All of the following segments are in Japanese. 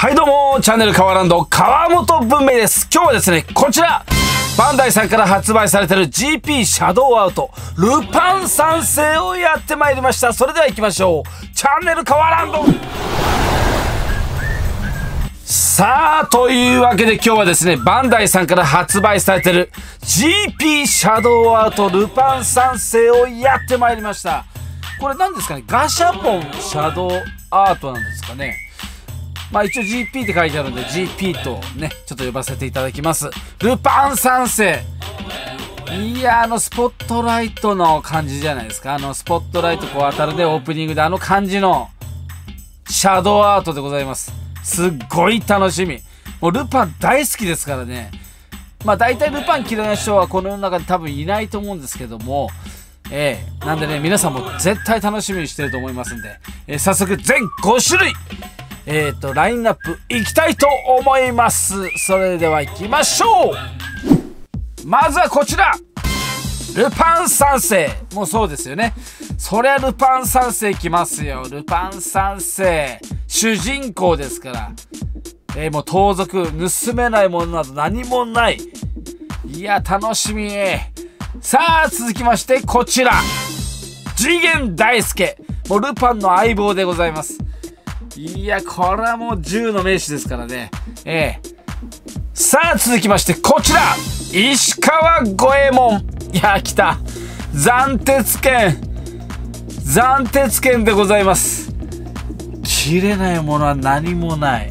はいどうも、チャンネルカワランド川本文明です。今日はですね、こちらバンダイさんから発売されてる GP シャドウアウトルパン三世をやってまいりました。それでは行きましょう。チャンネルカワランド。さあ、というわけで今日はですね、バンダイさんから発売されてる GP シャドウアウトルパン三世をやってまいりました。これ何ですかね、ガシャポンシャドウアートなんですかね。まあ一応 GP って書いてあるんで GP とね、ちょっと呼ばせていただきます。ルパン三世、いや、スポットライトの感じじゃないですか。スポットライトこう当たるで、オープニングで感じのシャドウアートでございます。すっごい楽しみ。もうルパン大好きですからね。まあ大体ルパン嫌いな人はこの世の中に多分いないと思うんですけども、なんでね、皆さんも絶対楽しみにしてると思いますんで、早速全5種類ラインナップいきたいと思います。それでは行きましょう。まずはこちら、ルパン三世。もうそうですよね。そりゃルパン三世来ますよ。ルパン三世主人公ですから、もう盗賊、盗めないものなど何もない。いや楽しみ。さあ続きましてこちら、次元大介。もうルパンの相棒でございます。いや、これはもう銃の名手ですからね。さあ続きましてこちら、石川五右衛門。いや来た、斬鉄剣。斬鉄剣でございます。切れないものは何もない。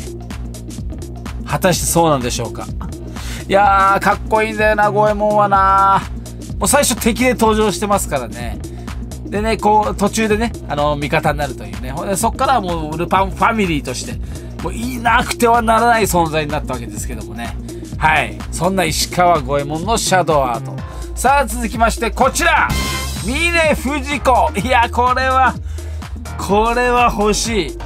果たしてそうなんでしょうか。いやーかっこいいんだよな、五右衛門はな。もう最初敵で登場してますからね。でね、こう途中でね、味方になるというね。そっからはもうルパンファミリーとしてもういなくてはならない存在になったわけですけどもね。はい、そんな石川五右衛門のシャドウアート。さあ続きましてこちら、峰不二子。いやこれは欲しい。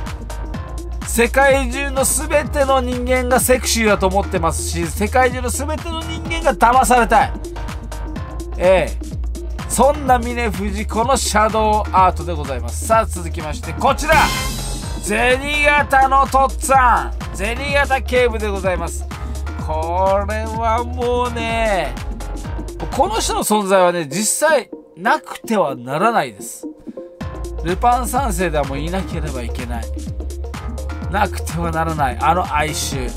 世界中の全ての人間がセクシーだと思ってますし、世界中の全ての人間が騙されたい。そんな峰不二子のシャドウアートでございます。さあ続きましてこちら、銭形のとっつぁん。銭形警部でございます。これはもうね、この人の存在はね、実際なくてはならないです。ルパン三世ではもういなければいけない、なくてはならない、哀愁。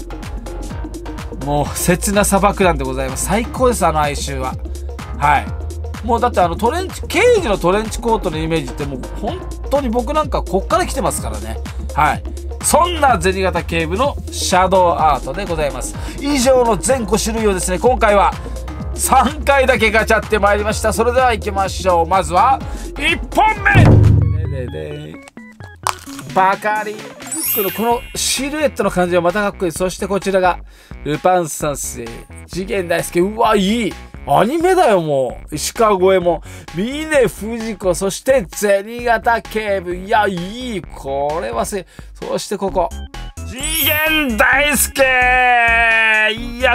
もう切な砂漠なんでございます。最高です、哀愁は。はい、もうだって刑事のトレンチコートのイメージってもう本当に僕なんかこっから来てますからね。はい、そんな銭形警部のシャドウアートでございます。以上の全5種類をですね、今回は3回だけガチャってまいりました。それでは行きましょう。まずは1本目、バカリ。このシルエットの感じはまたかっこいい。そしてこちらがルパン三世、次元大介。うわいい、アニメだよもう。石川五右衛門、峰不二子、そして銭形警部。いやいい、これはそしてここ次元大介。いや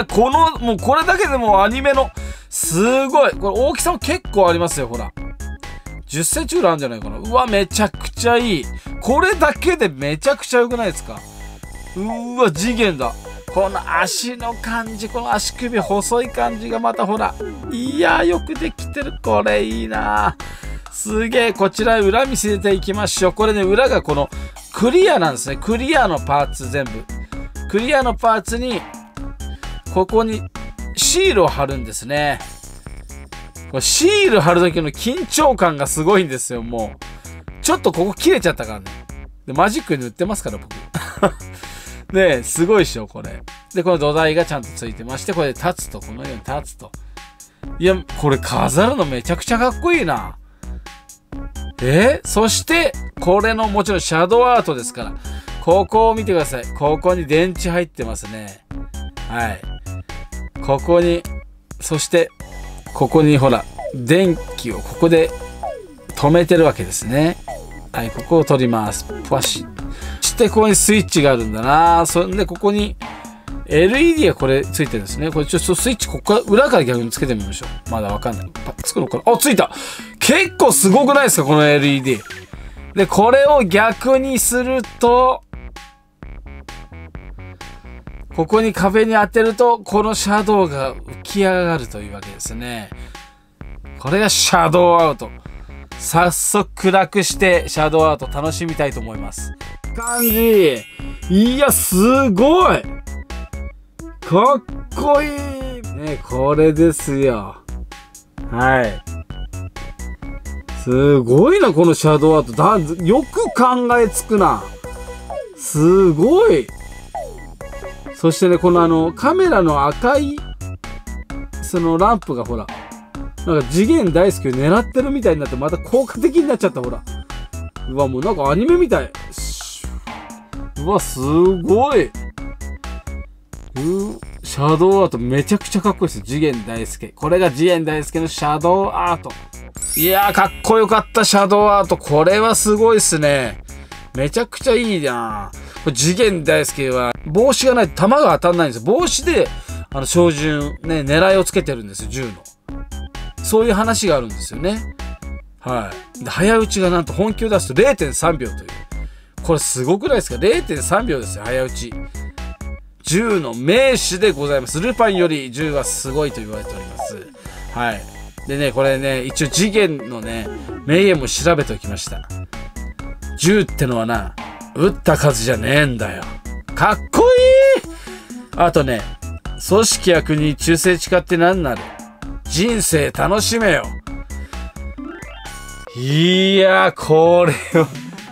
もうこれだけでもアニメのすごい。これ大きさも結構ありますよ。ほら10センチぐらいあるんじゃないかな。うわめちゃくちゃいい。これだけでめちゃくちゃ良くないですか。うわ次元だ。この足の感じ、この足首細い感じがまたほら、いやよくできてる。これいいな、すげえ。こちら裏見せていきましょう。これね、裏がこのクリアなんですね。クリアのパーツ、全部クリアのパーツにここにシールを貼るんですね。これシール貼る時の緊張感がすごいんですよ。もうちょっとここ切れちゃったからね。でマジック塗ってますから僕ね、すごいっしょ、これ。で、この土台がちゃんとついてまして、これで立つと、このように立つと。いや、これ飾るのめちゃくちゃかっこいいな。そして、これのもちろんシャドウアートですから、ここを見てください。ここに電池入ってますね。はい。ここに、そして、ここにほら、電気をここで止めてるわけですね。はい、ここを取ります。パシッ。でここにスイッチがあるんだな。それでここに LED がこれついてるんですね。これちょっとスイッチここから裏から逆につけてみましょう。まだわかんない。パッつくのかな。あ、ついた。結構すごくないですかこの LED。でこれを逆にするとここに壁に当てると、このシャドウが浮き上がるというわけですね。これがシャドウアウト。早速暗くしてシャドウアウト楽しみたいと思います。感じ。いや、すごいかっこいいね、これですよ。はい。すごいな、このシャドウアート。よく考えつくな。すごい。そしてね、このカメラの赤い、ランプがほら、なんか次元大好きを狙ってるみたいになって、また効果的になっちゃった、ほら。うわ、もうなんかアニメみたい。うわ、すごい。シャドウアートめちゃくちゃかっこいいです。次元大介。これが次元大介のシャドウアート。いやー、かっこよかった、シャドウアート。これはすごいっすね。めちゃくちゃいいなぁ。次元大介は、帽子がないと弾が当たんないんですよ。帽子で、照準、ね、狙いをつけてるんですよ、銃の。そういう話があるんですよね。はい。で、早打ちがなんと本気を出すと 0.3 秒という。これすごくないですか ?0.3 秒ですよ、早打ち。銃の名手でございます。ルパンより銃はすごいと言われております。はい。でね、これね、一応次元のね、名言も調べておきました。銃ってのはな、撃った数じゃねえんだよ。かっこいい。あとね、組織や国に忠誠誓ってなんなる。人生楽しめよ。いやー、これは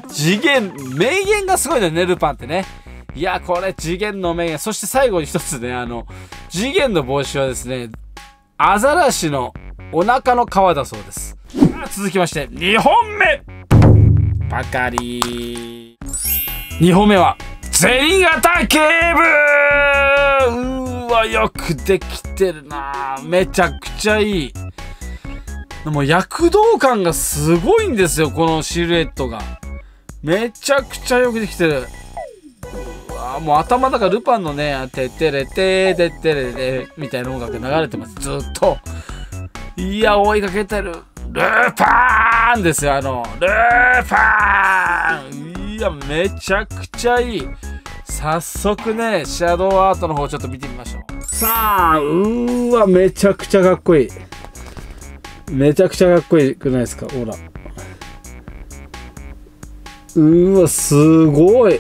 次元、名言がすごいよね、ルパンってね。いや、これ、次元の名言。そして最後に一つね、次元の帽子はですね、アザラシのお腹の皮だそうです。続きまして、2本目ばかり。2本目は、銭形警部。うわ、よくできてるな。めちゃくちゃいい。もう躍動感がすごいんですよ、このシルエットが。めちゃくちゃよくできてる。もう頭だからルパンのね、てってれてーてってれてみたいな音楽流れてます、ずっと。いや、追いかけてる。ルパーンですよ、ルパーン。いや、めちゃくちゃいい。早速ね、シャドウアートの方ちょっと見てみましょう。さあ、わ、めちゃくちゃかっこいい。めちゃくちゃかっこいいくないですか、ほら。わ、すごい。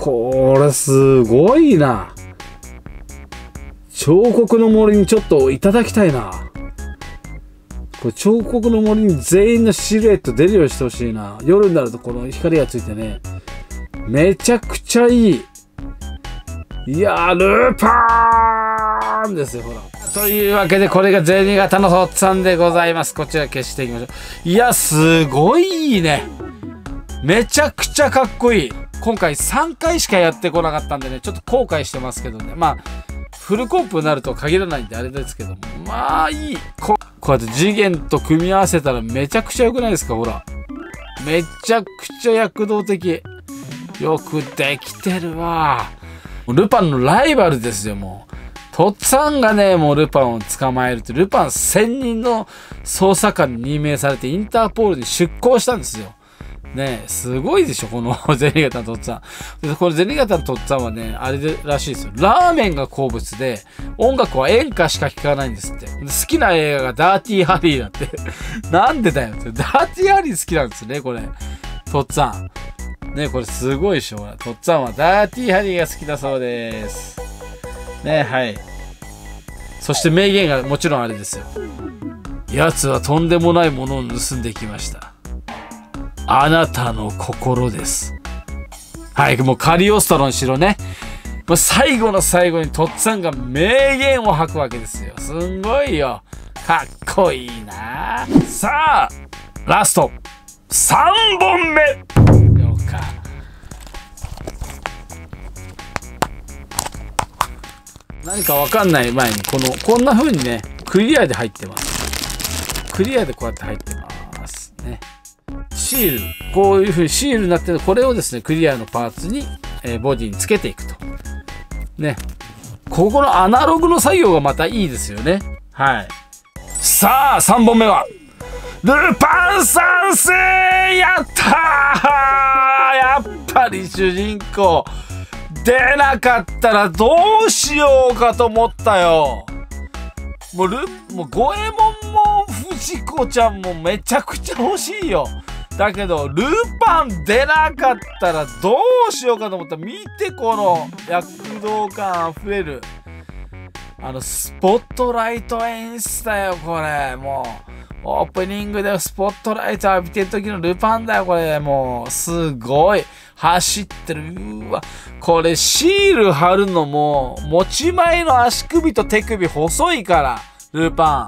これすごいな。彫刻の森にちょっといただきたいな。これ彫刻の森に全員のシルエット出るようにしてほしいな。夜になるとこの光がついてね。めちゃくちゃいい。いやー、ルパーンですよ、ほら。というわけで、これが銭形のとっつぁんでございます。こちら消していきましょう。いや、すごいいいね。めちゃくちゃかっこいい。今回3回しかやってこなかったんでね、ちょっと後悔してますけどね。まあ、フルコンプになるとは限らないんであれですけども。まあ、いい。こうやって次元と組み合わせたらめちゃくちゃ良くないですか、ほら。めちゃくちゃ躍動的。よくできてるわ。ルパンのライバルですよ、もう。とっつぁんがね、もうルパンを捕まえると、ルパン1000人の捜査官に任命されて、インターポールに出向したんですよ。ねえ、すごいでしょ、この銭形のとっつぁん。この銭形のとっつぁんはね、あれらしいですよ。ラーメンが好物で、音楽は演歌しか聴かないんですって。好きな映画がダーティーハリーだって。なんでだよって。ダーティーハリー好きなんですね、これ。とっつぁん。ねえ、これすごいでしょ、とっつぁんはダーティーハリーが好きだそうです。ねえ、はい。そして名言がもちろんあれですよ。奴はとんでもないものを盗んできました。あなたの心です。はい、もうカリオストロにしろね。もう最後の最後にとっつぁんが名言を吐くわけですよ。すんごいよ。かっこいいな。さあ、ラスト、3本目。よか。何かわかんない前に、こんな風にね、クリアで入ってます。クリアでこうやって入ってますね。シール、こういう風にシールになってる、これをですね、クリアのパーツに、ボディにつけていくと。ね。ここのアナログの作業がまたいいですよね。はい。さあ、3本目は、ルパン三世！やったー！やっぱり主人公、出なかったらどうしようかと思ったよ。もう五右衛門も藤子ちゃんもめちゃくちゃ欲しいよ。だけどルパン出なかったらどうしようかと思った。見てこの躍動感あふれるスポットライト演出だよこれ。もうオープニングでスポットライト浴びてる時のルパンだよこれ。もうすごい走ってる。うわこれシール貼るのも持ち前の足首と手首細いからルパ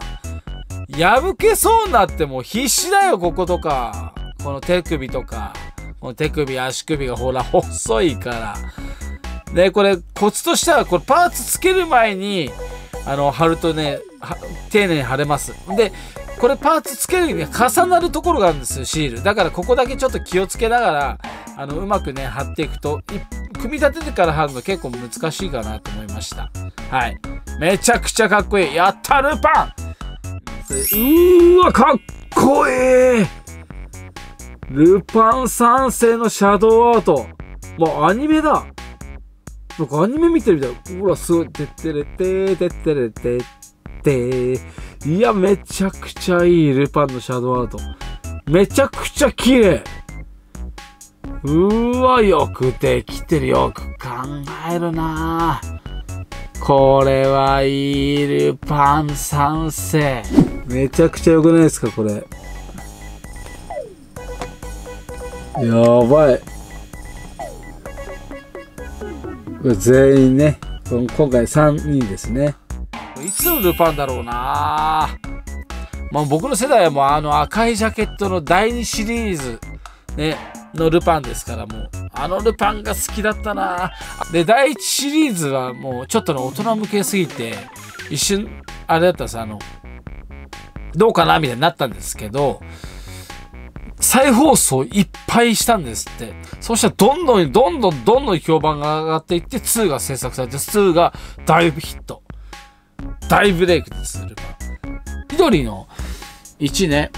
ン破けそうになってもう必死だよ。こことかこの手首とかこの手首足首がほら細いから。でこれコツとしてはこれパーツつける前に貼るとね丁寧に貼れます。でこれパーツつけるには重なるところがあるんですよシールだから。ここだけちょっと気をつけながらうまくね貼っていくと組み立ててから貼るの結構難しいかなと思いました。はい、めちゃくちゃかっこいい。やったルパン。うーわかっこいい。ルパン三世のシャドウアートもうアニメだ。なんかアニメ見てるみたい。ほらすごい。てってれててってれてって。いやめちゃくちゃいいルパンのシャドウアート。めちゃくちゃ綺麗。うわよくできてる。よく考えるな。これはいいルパン三世。めちゃくちゃ良くないですかこれ。やばい。全員ね、今回3人ですね。いつのルパンだろうな。まあ僕の世代はもう赤いジャケットの第2シリーズ、ね、のルパンですから、もうルパンが好きだったな。で第1シリーズはもうちょっとの大人向けすぎて一瞬あれだったんです。どうかなみたいになったんですけど。再放送いっぱいしたんですって。そしたらどんどん評判が上がっていって、2が制作されて、2が大ヒット。大ブレイクです、ルパン。緑の1ね。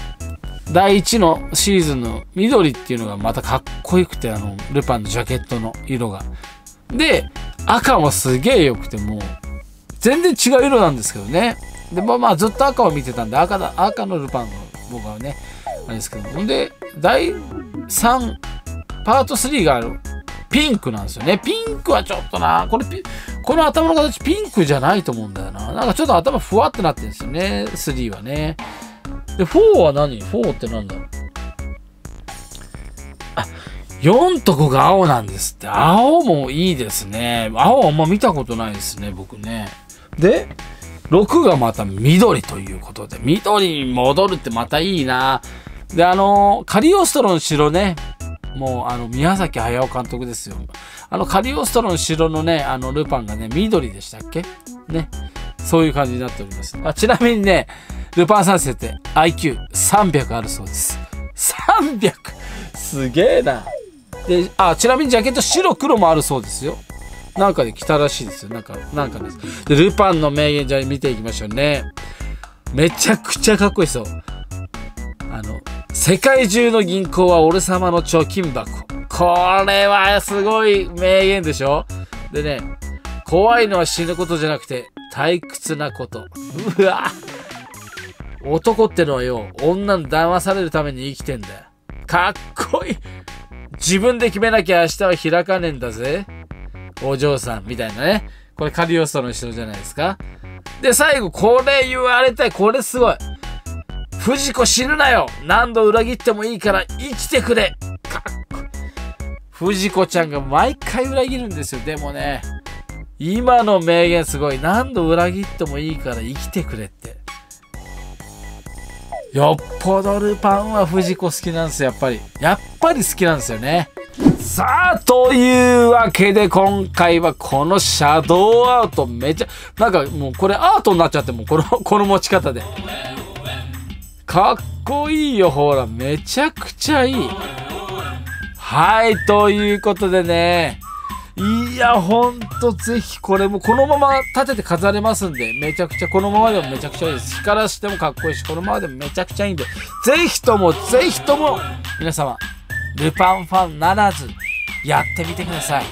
第1のシーズンの緑っていうのがまたかっこよくて、ルパンのジャケットの色が。で、赤もすげえ良くて、もう、全然違う色なんですけどね。で、まあずっと赤を見てたんで、赤のルパンの僕はね、あれですけど、ほんで第3パート3があるピンクなんですよね。ピンクはちょっとな、この頭の形ピンクじゃないと思うんだよな。なんかちょっと頭ふわってなってるんですよね、3はね。で4は何 ?4 ってなんだろう。あ、4と5が青なんですって。青もいいですね。青はあんま見たことないですね僕ね。で6がまた緑ということで、緑に戻るってまたいいな。で、カリオストロの城ね、もう、宮崎駿監督ですよ。カリオストロの城のね、ルパンがね、緑でしたっけね。そういう感じになっております。あ、ちなみにね、ルパン三世って IQ300 あるそうです。300! すげえな。で、あ、ちなみにジャケット白黒もあるそうですよ。なんかで来たらしいですよ。なんかです。で、ルパンの名言じゃ見ていきましょうね。めちゃくちゃかっこいいですよ。世界中の銀行は俺様の貯金箱。これはすごい名言でしょ。でね、怖いのは死ぬことじゃなくて退屈なこと。うわ男ってのはよ、女に騙されるために生きてんだよ。かっこいい。自分で決めなきゃ明日は開かねえんだぜ。お嬢さんみたいなね。これカリオストロの人じゃないですか。で、最後、これ言われたい。これすごい。藤子死ぬなよ。何度裏切ってもいいから生きてくれ。かっこいい。藤子ちゃんが毎回裏切るんですよ。でもね、今の名言すごい。何度裏切ってもいいから生きてくれって。よっぽどルパンは藤子好きなんですよ、やっぱり。やっぱり好きなんですよね。さあ、というわけで今回はこのシャドウアートめちゃ、なんかもうこれアートになっちゃってもうこの持ち方で。かっこいいよ、ほら、めちゃくちゃいい。はい、ということでね。いや、ほんとぜひこれもこのまま立てて飾れますんで、めちゃくちゃ、このままでもめちゃくちゃいいです。光らしてもかっこいいし、このままでもめちゃくちゃいいんで、ぜひとも、皆様、ルパンファンならずやってみてください。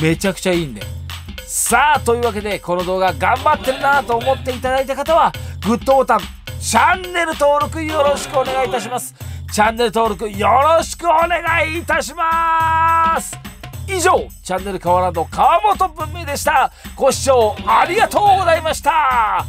めちゃくちゃいいんで。さあ、というわけでこの動画頑張ってるなと思っていただいた方はグッドボタン、チャンネル登録よろしくお願いいたします。チャンネル登録よろしくお願いいたします。以上、チャンネル川原の川本文明でした。ご視聴ありがとうございました。